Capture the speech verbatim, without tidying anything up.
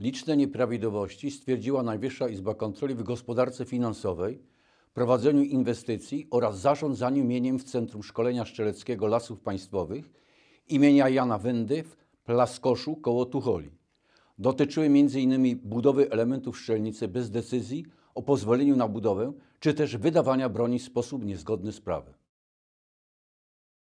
Liczne nieprawidłowości stwierdziła Najwyższa Izba Kontroli w gospodarce finansowej, prowadzeniu inwestycji oraz zarządzaniu mieniem w Centrum Szkolenia Strzeleckiego Lasów Państwowych im. Jana Wendy w Plaskoszu koło Tucholi. Dotyczyły między innymi budowy elementów strzelnicy bez decyzji o pozwoleniu na budowę, czy też wydawania broni w sposób niezgodny z prawem.